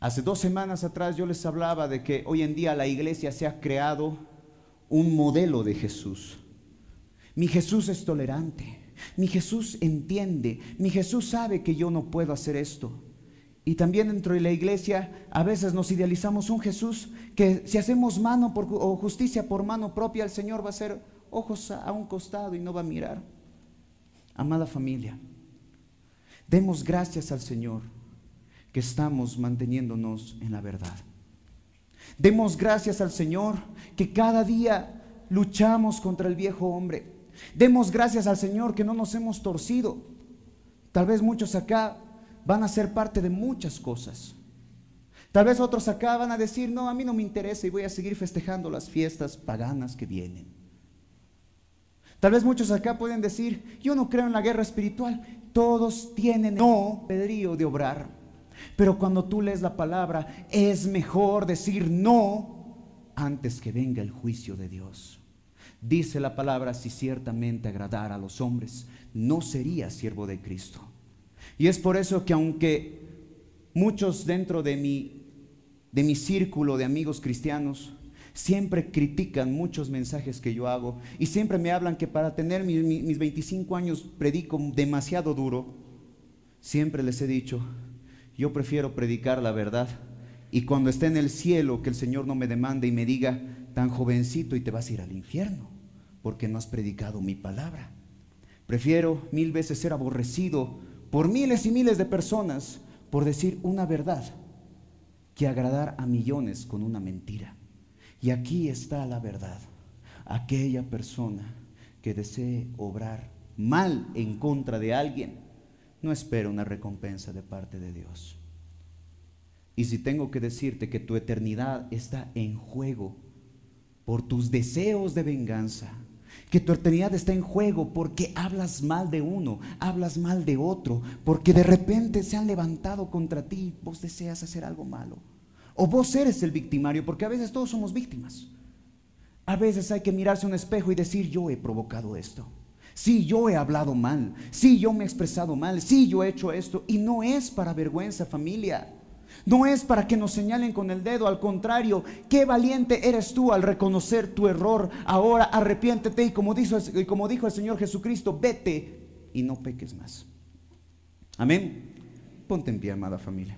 Hace 2 semanas atrás yo les hablaba de que hoy en día la iglesia se ha creado un modelo de Jesús. Mi Jesús es tolerante, mi Jesús entiende, mi Jesús sabe que yo no puedo hacer esto. Y también dentro de la iglesia a veces nos idealizamos un Jesús que, si hacemos justicia por mano propia, el Señor va a hacer ojos a un costado y no va a mirar. Amada familia, demos gracias al Señor que estamos manteniéndonos en la verdad. Demos gracias al Señor que cada día luchamos contra el viejo hombre. Demos gracias al Señor que no nos hemos torcido. Tal vez muchos acá van a ser parte de muchas cosas. Tal vez otros acá van a decir: no, a mí no me interesa, y voy a seguir festejando las fiestas paganas que vienen. Tal vez muchos acá pueden decir: yo no creo en la guerra espiritual. Todos tienen no pedrío de obrar. Pero cuando tú lees la palabra, es mejor decir no antes que venga el juicio de Dios. Dice la palabra: si ciertamente agradara a los hombres, no sería siervo de Cristo. Y es por eso que, aunque muchos dentro de mi círculo de amigos cristianos siempre critican muchos mensajes que yo hago y siempre me hablan que para tener mis 25 años predico demasiado duro. Siempre les he dicho, yo prefiero predicar la verdad y cuando esté en el cielo que el Señor no me demande y me diga, tan jovencito y te vas a ir al infierno porque no has predicado mi palabra. Prefiero mil veces ser aborrecido por miles y miles de personas por decir una verdad que agradar a millones con una mentira. Y aquí está la verdad. Aquella persona que desee obrar mal en contra de alguien, no espera una recompensa de parte de Dios. Y si tengo que decirte que tu eternidad está en juego por tus deseos de venganza, que tu eternidad está en juego porque hablas mal de uno, hablas mal de otro, porque de repente se han levantado contra ti, vos deseas hacer algo malo, o vos eres el victimario, porque a veces todos somos víctimas. A veces hay que mirarse a un espejo y decir, yo he provocado esto, sí, yo he hablado mal, sí, yo me he expresado mal, sí, yo he hecho esto. Y no es para vergüenza, familia, no es para que nos señalen con el dedo, al contrario, qué valiente eres tú al reconocer tu error. Ahora arrepiéntete y como dijo el Señor Jesucristo, vete y no peques más. Amén. Ponte en pie, amada familia.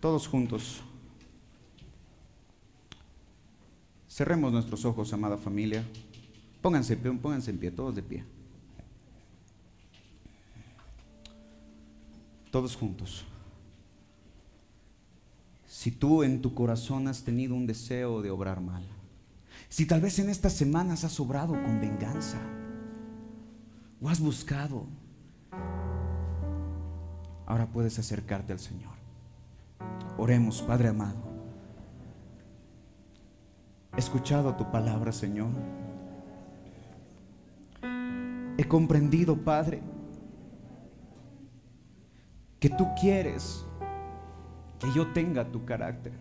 Todos juntos. Cerremos nuestros ojos, amada familia. Pónganse en pie, todos de pie. Todos juntos. Si tú en tu corazón has tenido un deseo de obrar mal, si tal vez en estas semanas has obrado con venganza o has buscado, ahora puedes acercarte al Señor. Oremos, Padre amado. He escuchado tu palabra, Señor. He comprendido, Padre, que tú quieres que yo tenga tu carácter,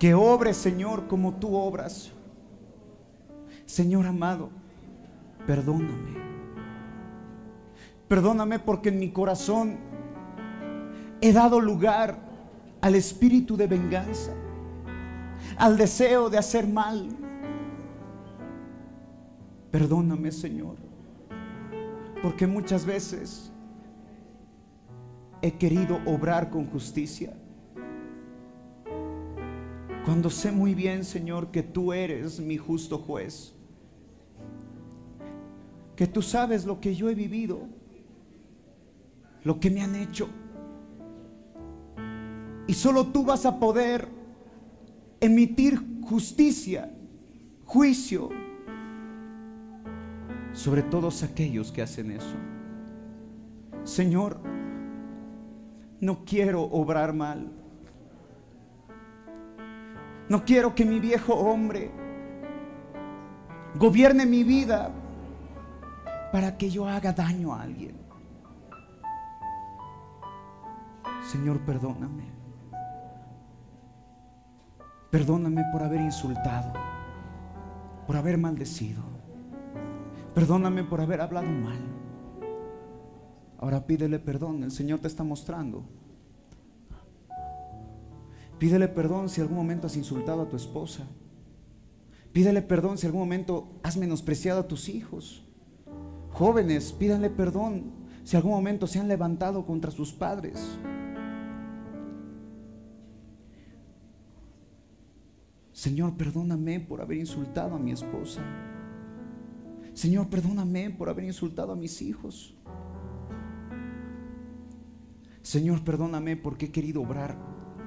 que obre, Señor, como tú obras. Señor amado, perdóname. Perdóname porque en mi corazón he dado lugar al espíritu de venganza, al deseo de hacer mal. Perdóname, Señor, porque muchas veces he querido obrar con justicia, cuando sé muy bien, Señor, que tú eres mi justo juez, que tú sabes lo que yo he vivido, lo que me han hecho, y solo tú vas a poder emitir justicia, juicio sobre todos aquellos que hacen eso. Señor, no quiero obrar mal. No quiero que mi viejo hombre gobierne mi vida para que yo haga daño a alguien. Señor, perdóname. Perdóname por haber insultado, por haber maldecido. Perdóname por haber hablado mal. Ahora pídele perdón, el Señor te está mostrando. Pídele perdón si algún momento has insultado a tu esposa. Pídele perdón si algún momento has menospreciado a tus hijos. Jóvenes, pídanle perdón si algún momento se han levantado contra sus padres. Señor, perdóname por haber insultado a mi esposa. Señor, perdóname por haber insultado a mis hijos. Señor, perdóname porque he querido obrar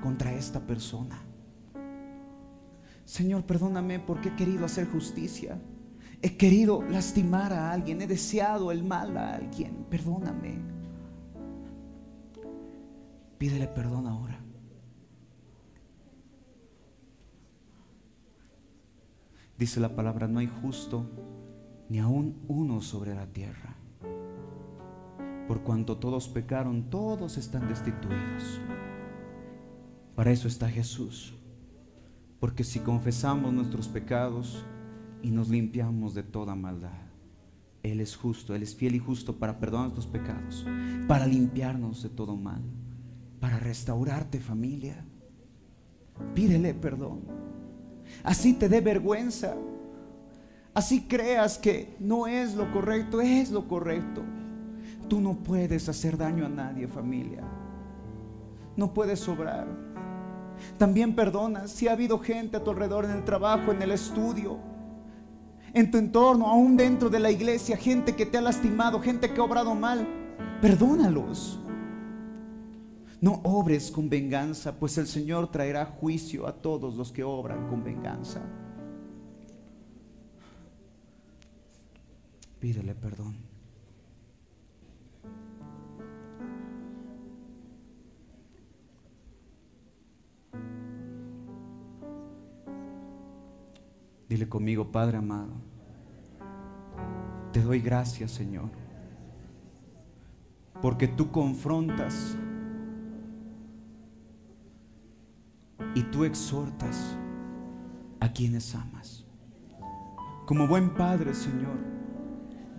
contra esta persona. Señor, perdóname porque he querido hacer justicia. He querido lastimar a alguien, he deseado el mal a alguien. Perdóname. Pídele perdón ahora. Dice la palabra, no hay justo ni aún uno sobre la tierra. Por cuanto todos pecaron, todos están destituidos. Para eso está Jesús, porque si confesamos nuestros pecados y nos limpiamos de toda maldad, Él es justo, Él es fiel y justo para perdonar nuestros pecados, para limpiarnos de todo mal, para restaurarte, familia. Pídele perdón. Así te dé vergüenza, así creas que no es lo correcto, es lo correcto. Tú no puedes hacer daño a nadie, familia. No puedes sobrar. También perdona si ha habido gente a tu alrededor, en el trabajo, en el estudio, en tu entorno, aún dentro de la iglesia, gente que te ha lastimado, gente que ha obrado mal. Perdónalos. No obres con venganza, pues el Señor traerá juicio a todos los que obran con venganza. Pídele perdón. Dile conmigo: Padre amado, te doy gracias, Señor, porque tú confrontas y tú exhortas a quienes amas. Como buen padre, Señor,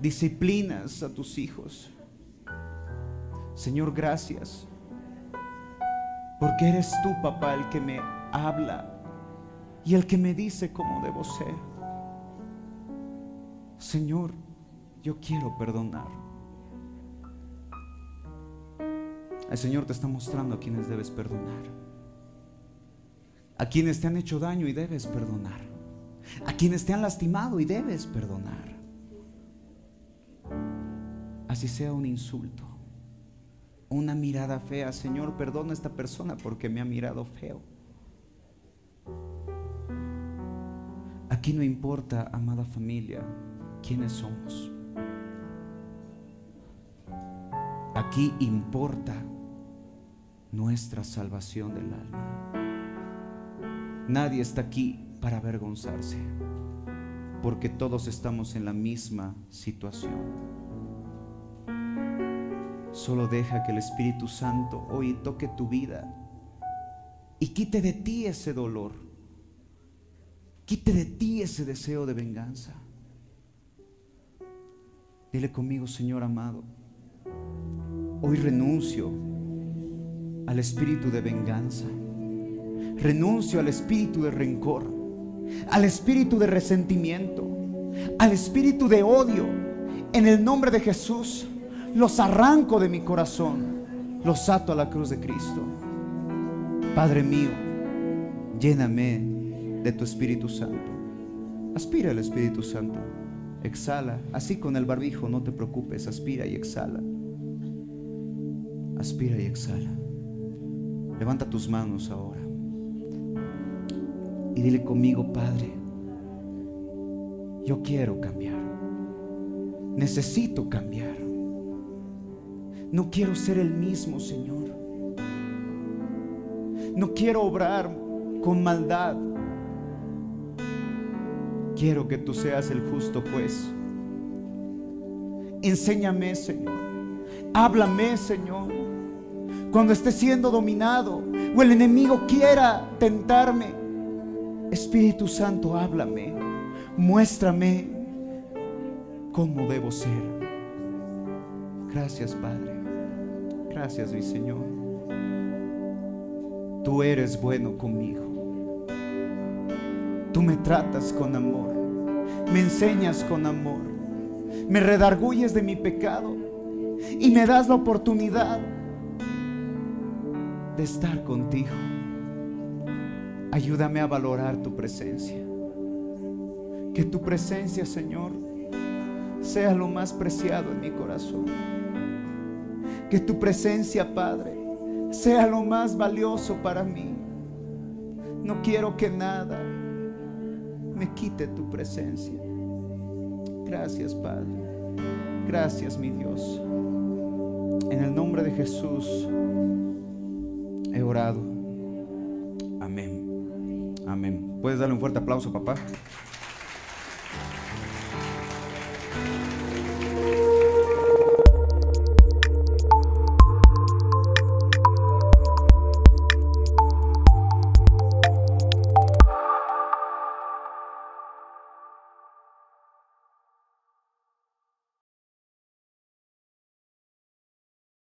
disciplinas a tus hijos. Señor, gracias, porque eres tú, papá, el que me habla y el que me dice cómo debo ser. Señor, yo quiero perdonar. El Señor te está mostrando a quienes debes perdonar, a quienes te han hecho daño y debes perdonar, a quienes te han lastimado y debes perdonar, así sea un insulto, una mirada fea. Señor, perdona a esta persona porque me ha mirado feo. Aquí no importa, amada familia, quiénes somos. Aquí importa nuestra salvación del alma. Nadie está aquí para avergonzarse, porque todos estamos en la misma situación. Solo deja que el Espíritu Santo hoy toque tu vida y quite de ti ese dolor, quite de ti ese deseo de venganza. Dile conmigo: Señor amado, hoy renuncio al espíritu de venganza. Renuncio al espíritu de rencor, al espíritu de resentimiento, al espíritu de odio. En el nombre de Jesús los arranco de mi corazón, los ato a la cruz de Cristo. Padre mío, lléname de tu Espíritu Santo. Aspira al Espíritu Santo, exhala, así con el barbijo, no te preocupes, aspira y exhala. Aspira y exhala. Levanta tus manos ahora y dile conmigo: Padre, yo quiero cambiar, necesito cambiar, no quiero ser el mismo, Señor, no quiero obrar con maldad, quiero que tú seas el justo juez. Enséñame, Señor, háblame, Señor, cuando esté siendo dominado o el enemigo quiera tentarme. Espíritu Santo, háblame, muéstrame cómo debo ser. Gracias, Padre. Gracias, mi Señor. Tú eres bueno conmigo. Tú me tratas con amor, me enseñas con amor, me redarguyes de mi pecado y me das la oportunidad de estar contigo. Ayúdame a valorar tu presencia. Que tu presencia, Señor, sea lo más preciado en mi corazón. Que tu presencia, Padre, sea lo más valioso para mí. No quiero que nada me quite tu presencia. Gracias, Padre. Gracias, mi Dios. En el nombre de Jesús he orado. Amén. Amén. ¿Puedes darle un fuerte aplauso, papá?